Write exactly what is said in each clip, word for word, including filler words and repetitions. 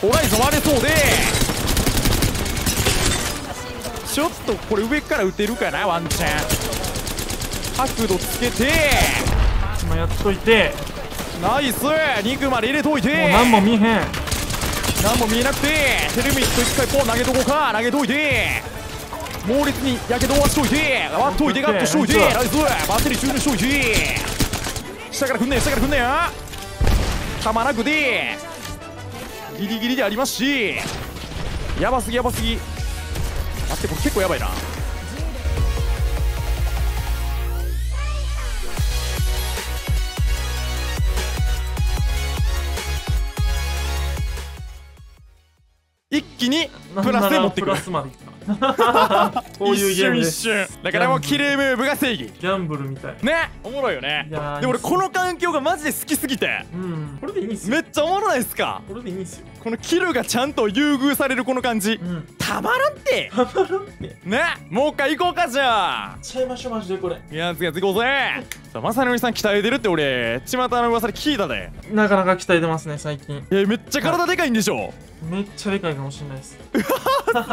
ホライゾン割れそうで、ちょっとこれ上から打てるかな、ワンチャン角度つけて今やっといて、ナイス肉まで入れといて、もう何も見えへん、何も見えなくてテルミット一回ポン投げとこうか、投げといて猛烈にやけどはしといて、割っといてガッとしといて、ナイスバッテリー注入しといて、下から来んねん下から来んねん、たまらくでギリギリでありますし、やばすぎやばすぎ、待ってこれ結構やばいな。一気にプラスで持ってくる、こういうゲーム一瞬一瞬だからもうキレイムーブが正義、ギャンブルみたいね、おもろいよね。でも俺この環境がマジで好きすぎて、うん、これでいいんすよ、めっちゃおもろないっすか、これでいいんすよ、このキルがちゃんと優遇されるこの感じ、うん、たまらんってたまらんってね。もう一回行こうか、じゃあ行っちゃいましょうマジで、これいやつやつ行こうぜさあ、まさのりさん鍛えてるって俺巷の噂で聞いたで、なかなか鍛えてますね最近、えー、めっちゃ体でかいんでしょ、はいめっちゃでかいかもしれないです。す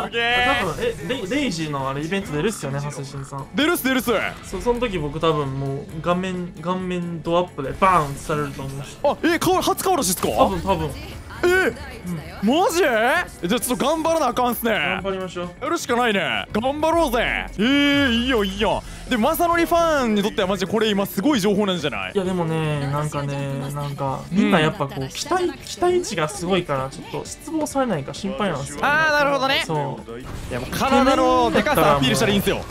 げえ。多分えレレイジーのあれイベント出るっすよね、ハセシンさん。出るっす出るっす。そその時僕多分もう顔面顔面ドアップでバーンされると思います。あえ顔初顔出しっすか。多分多分。えマジ？じゃあちょっと頑張らなあかんっすね。頑張りましょう。やるしかないね。頑張ろうぜ。えー、いいよいいよ。でマサノリファンにとってはマジでこれ今すごい情報なんじゃない？いやでもね、なんかね、なんかみんなやっぱこう期待期待値がすごいからちょっと失望されないか心配なんですよ。ああなるほどね。そう。いやもう体のでかさアピールしたらいいんですよ。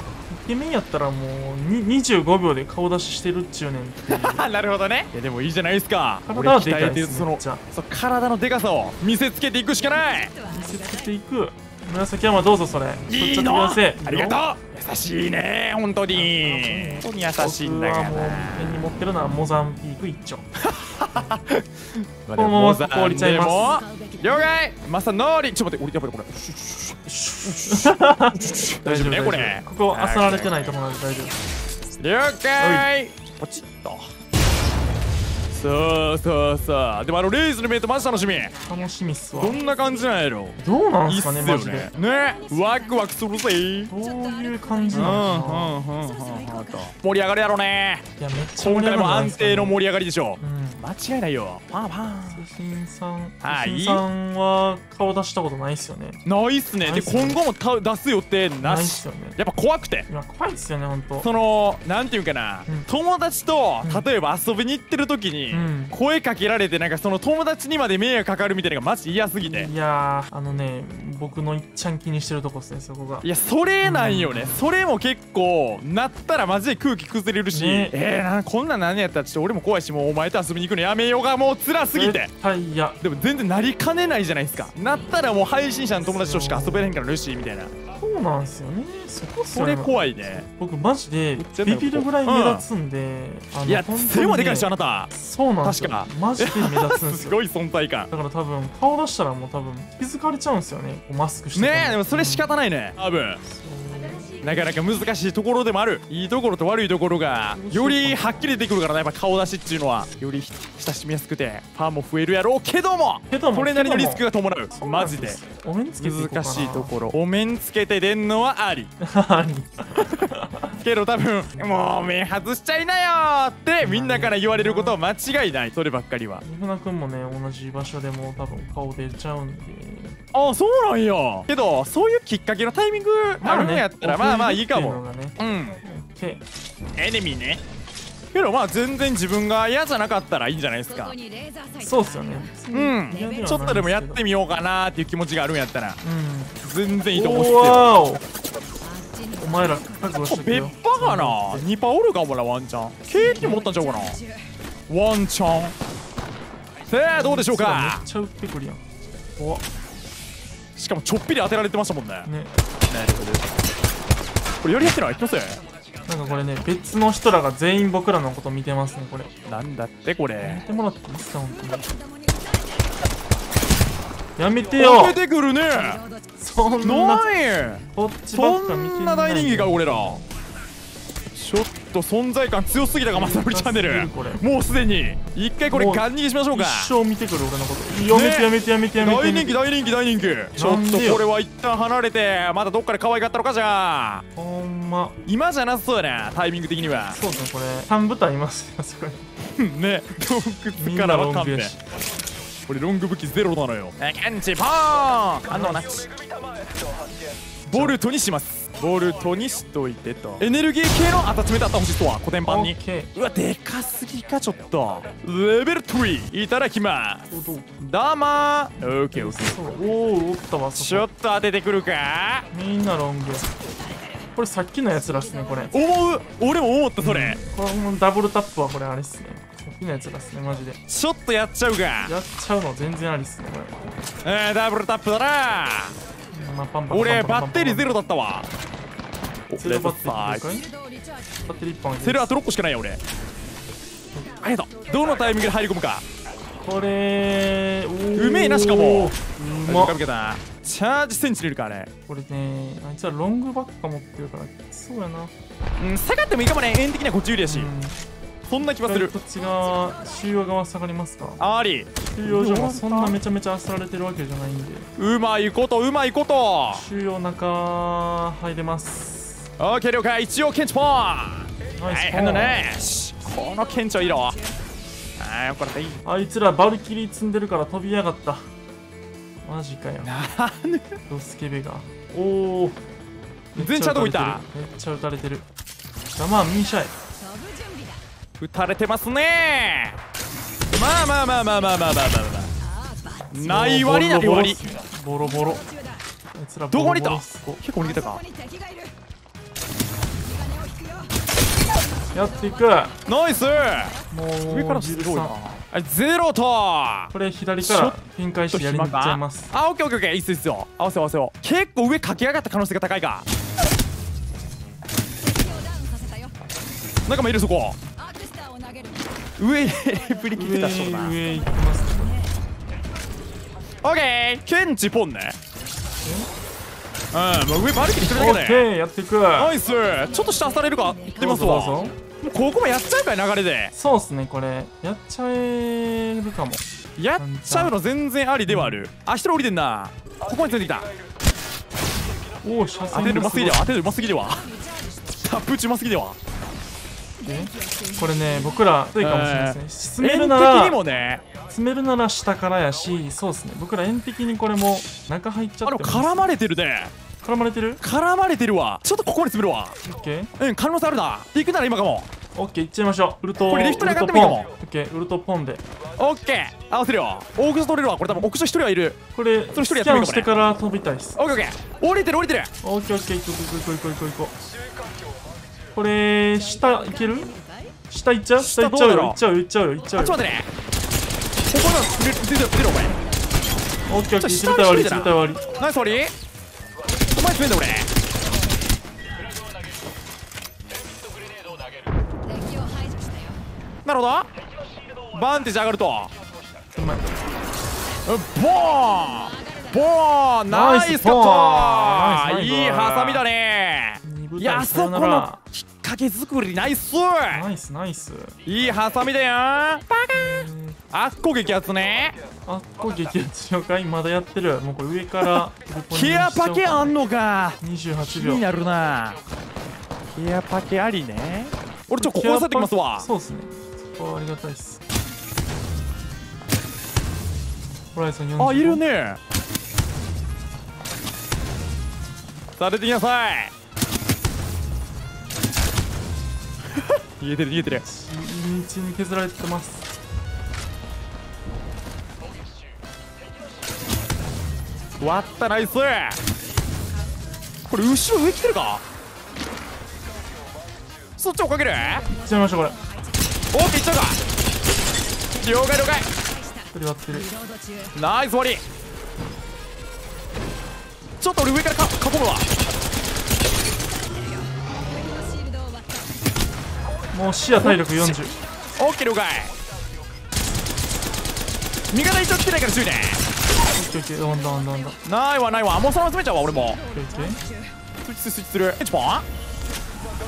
イケメンやったらもうにじゅうごびょうで顔出ししてるっちゅうねんっていうなるほどね。いやでもいいじゃないですか、体はでかいですね、体のでかさを見せつけていくしかない、見せつけていく。紫山どうぞ、それいいの、ありがとう、優しいね本当に、本当に優しいんだから、もう目に持ってるのはモザンピーク一丁このまま凍りちゃいます。了解、まさのりちょっと待って、俺やっぱりこれ大丈夫ね、これここあさられてないと思うので大丈夫。了解、ポチッと、そうそうそう。でもあのレイズのイベントマジ楽しみ、楽しみっすわ、どんな感じなんやろ、どうなんすかねマジでね、ワクワクするぜ、どういう感じなんすか、盛り上がるやろね。今回も安定の盛り上がりでしょ、間違いないよ。パンパンセシンさん、セシンさんは顔出したことないっすよね、ないっすね。で今後も出す予定なし、やっぱ怖くて、今怖いっすよね本当。そのなんていうかな、友達と例えば遊びに行ってる時に声かけられて、なんかその友達にまで迷惑かかるみたいなのがマジ嫌すぎて、いやあのね僕のいっちゃん気にしてるとこっすねそこが。いやそれなんよね、それも結構なったらマジで空気崩れるし、えーこんなん何やったらちょっと俺も怖いし、もうお前と遊びに行くのやめようがもう辛すぎて、いやでも全然なりかねないじゃないですか、なったらもう配信者の友達としか遊べれへんからルシーみたいな、そうなんですよね、そこそれ怖いね。僕マジでビビるぐらい目立つんで、いや背もでかいでしょあなた、そうなんですよマジで目立つんですよ、すごい存在感だから多分顔出したらもう多分気づかれちゃうんですよね、マスクしてね。でもそれ仕方ないね、多分なかなか難しいところでもある、いいところと悪いところがよりはっきり出てくるからね、やっぱ顔出しっていうのはより親しみやすくてファンも増えるやろうけども、それなりのリスクが伴う、マジで難しいところ、お面つけて出んのはありけど多分もう面外しちゃいなよってみんなから言われることは間違いない、そればっかりは。三船君もね同じ場所でも多分顔出ちゃうんで、ああそうなんや、けどそういうきっかけのタイミングあるのやったらまあまあいいかも、うん、エネミーね、けどまあ全然自分が嫌じゃなかったらいいんじゃないですか、そうっすよね、うん、ちょっとでもやってみようかなーっていう気持ちがあるんやったら全然いいと思ってる。お前ら別派かな、にパおるかもな、ワンチャンケーキ持ったんちゃうかな、ワンチャンさあどうでしょうか。めっちゃ打ってくるやん、しかもちょっぴり当てられてましたもんね。これやりやってない？気のせい？なんかこれね、別の人らが全員僕らのこと見てますね、これ。なんだってこれ。見てもらっていいですか、本当に。やめてよ。やめてくるね。そんな。こっちばっか見てない。そんな大人気か、俺ら。ちょっと存在感強すぎたか、まさのりチャンネル。もうすでに一回これガン逃げしましょうか。一生見てくる俺のこと。やめてやめてやめてやめて。大人気大人気大人気。ちょっとこれは一旦離れて、まだどっかで可愛かったのか。じゃあほんま今じゃなさそうやな、タイミング的には。そうですね、これさん部隊いますよそこにね。洞窟からは勘弁。これロング武器ゼロなのよ。検知ポーン、反応なし。ボルトにします。ボルトにしといてと。エネルギー系のアタッチメントあったほしいとは、コテンパンに。うわ、でかすぎか、ちょっと。レベルさん、いただきます。どうもー。オッケーオッケー。おお、おったわ。ちょっと当ててくるか。みんなロング。これさっきのやつらっすね、これ。思う、俺も思った、それ。これもダブルタップはこれあれっすね。好きなやつだっすね、マジで。ちょっとやっちゃうか。やっちゃうの全然ありっすね、これ。えー、ダブルタップだな。俺バッテリーゼロだったわ。セルバッテリーセルあとろっこしかないよ俺。ありがとう。どのタイミングで入り込むかこれ。うめえな、しかもうまっ。チャージセンチ入れるかあれ。これね、あいつはロングバック持ってるからそうやな。うん、下がってもいいかもね。円的にはこっち有利やし、そんな気がする。こっちが収容側下がりますか。あり収容所もそんなめちゃめちゃあすられてるわけじゃないんで、うまいことうまいこと収容中入れます。オーケー、了解。一応検知ポーン。はい、変だね。この検知はいいろ。ああよかった。いい、あいつらバルキリー積んでるから飛びやがった。マジかよ、ドスケベが。おお、全チャードいた。めっちゃ撃たれてる。我慢ミシャイ打たれてますね。まあまあまあまあまあまあまあまあ。ない割ない割。ボロボロ。どこにいた？結構逃げたか。やっていく。ナイス。もう上からすごいな。あ、ゼロと。これ左から展開してやりに行っちゃいます。あ、オッケーオッケーオッケー。いいっすいいっすよ。合わせよ合わせよ。結構上駆け上がった可能性が高いか。仲間いるそこ。上振り切ってたそうな。上行きます。オッケー、検知ポンね。うん、もう上バルキリー一人だけね。オッケー、やっていく。ナイス。ちょっと下されるか。行ってますわ。もうここもやっちゃうかい流れで。そうっすね、これやっちゃえるかも。やっちゃうの全然ありではある。あ、一人降りてんな。ここについてきた。おお、当てるうますぎでは。当てるうますぎでは。タップ打ちうますぎでは。これね、僕ら強いかもしれないですね。詰めるなら、詰めるなら下からやし、そうですね。僕ら円的にこれも中入っちゃってます。絡まれてるね。絡まれてる？絡まれてるわ。ちょっとここに詰めるわ。オッケー。うん、可能性あるな。行くなら今かも。オッケー、行っちゃいましょう。ウルト。これレフトに上がってもいいかも。オッケー、ウルトポンで。オッケー、合わせるよ。オークション取れるわ。これ多分オークション一人はいる。これ一人やってみるかもね。スキャンしてから飛びたいです。オッケー、オッケー。降りてる降りてる。オッケー、オッケー、行こう行こう行こう行こう行こう。これ下いける？下いっちゃう？下いっちゃうよ。いっちゃうよ。いっちゃうよ。いっちゃうよ。ちょっと待ってね。ここだ。出ろ出ろお前。オッケーオッケー。一部隊終わり。一部隊終わり。ナイス終わり。お前詰めんだ俺。なるほど。バンテージ上がると。うまい。ボーン。ボーン。ナイスカット。いいハサミだね。いや、あそこのきっかけ作りナイスナイスナイス。いいハサミだよー。バカー。あっこ激アツね。あっこ激アツ了解。まだやってる。もうこれ上からケアパケあんのか。にじゅうはちびょう気になるな。ケアパケありね。俺ちょっとここ押さえてきますわ。そうっすね、そこはありがたいっす。ホライゾンよんじゅうご。あ、いるね。さあ出てきなさい。逃げてる逃げてる。道に削られてます。割ったナイス。これ後ろ上来てるか。そっち追っかける。いっちゃいましょうこれ。オーケーいっちゃうか。了解了解。一人割ってる。ナイス割り。ちょっと俺上からか囲むわ。もう視野体力よんじゅう。オッケー了解。味方一応来てないから注意ね。オッケーオッケー。なんだなんだなんだ。ないわないわ。もうそのまま詰めちゃうわ俺も。オッケーオッケー。スイッチするスイッチする。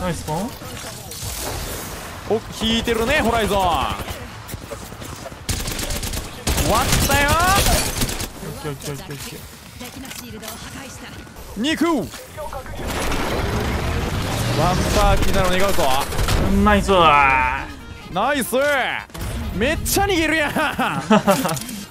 ナイスポン。お、引いてるねホライゾン。終わったよ。肉ワンパー気になるの願うぞ。ナイスナイス、めっちゃ逃げるやん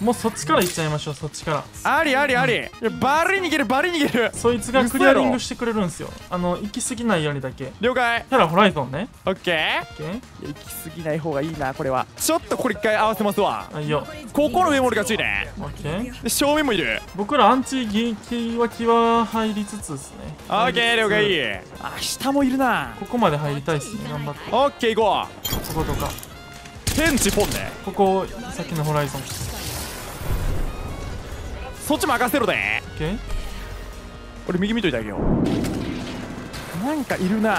もうそっちから行っちゃいましょう。そっちからありありあり、うん、バリ逃げるバリ逃げる。そいつがクリアリングしてくれるんですよ。あの行き過ぎないようにだけ。了解。ただホライゾンね。オッケー。行き過ぎない方がいいな。これはちょっとこれ一回合わせますわ。いいよ。ここの上森がついね。オッケー。で正面もいる。僕らアンチゲキワキは入りつつですね。オッケー了解。あ、下もいるな。ここまで入りたいっすね。頑張って。オッケー行こう。こことか。天地ポンね。ここさっきのホライゾンそっち任せろね。オッケー。俺右見といてあげよう。なんかいるな。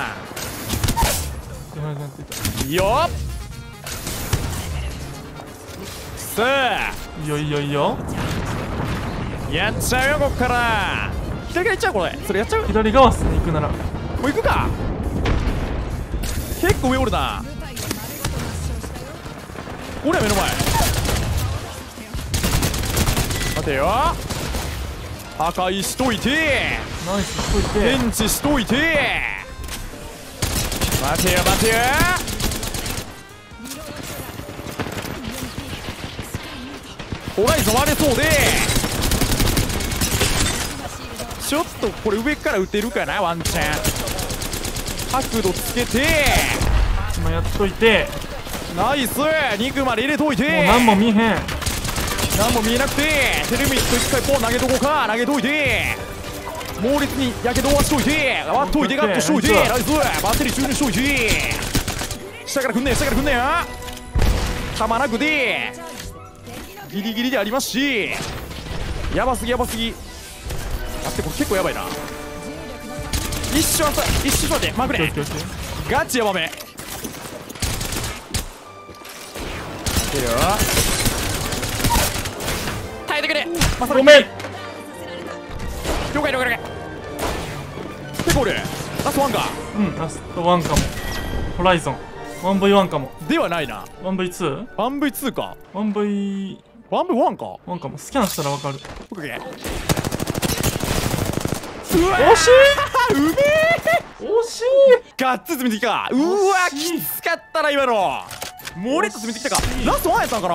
いいよっさあ、いよいよいよやっちゃうよ。こっから左側行っちゃう。これそれやっちゃう。左側っすね。行くならもう行くか。結構上おるな。俺は目の前。待てよ。破壊しといて。ナイスしといて。検知しといて。待てよ待てよ。ホライゾン割れそうで。ちょっとこれ上から撃てるかなワンチャン。角度つけて。今やっといて。ナイス、肉まで入れといて。もう何も見えへん。何も見えなくてテルミット一回ポン投げとこうか。投げといて猛烈にやけどはしといて割っといてガッとしといて。ナイスバッテリー注入しといて。下から来んねえ下から来んねえ。たまなくでギリギリでありますし、やばすぎやばすぎ。あってこれ結構やばいな。一瞬待って一瞬待ってまくれ。ガチやばめ。耐えてくれ。ごめん。了解了解了解。結構おる。ラストワンか。うんラストワンかも。ホライゾン ワンブイワン かも。ではないな。ワンブイツー ワンブイツー か。 ワンブイワン か。ワンかも。スキャンしたらわかる。オッケー。惜しい。うめえ。惜しい。ガッツ積みてきた。うわきつかったな今の。モレット詰めてきたか。ラストワンやったんかな。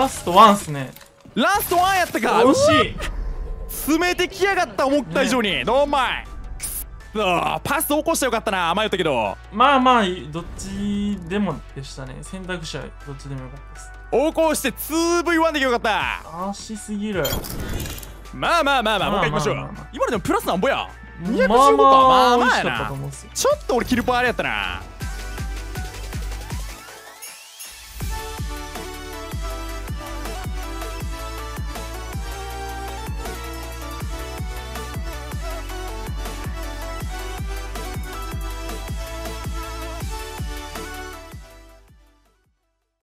ラストワンっすね。ラストワンやったか。惜しい。詰めてきやがった思った以上に。どんまいパス起こしてよかったな。迷ったけどまあまあどっちでもでしたね。選択肢はどっちでもよかったです。起こして ツーブイワン できよかった。足すぎる。まあまあまあまあもう一回いきましょう。今のでもプラスなんぼや。にひゃくじゅうごかまあまあやな。ちょっと俺キルパーあれやったな。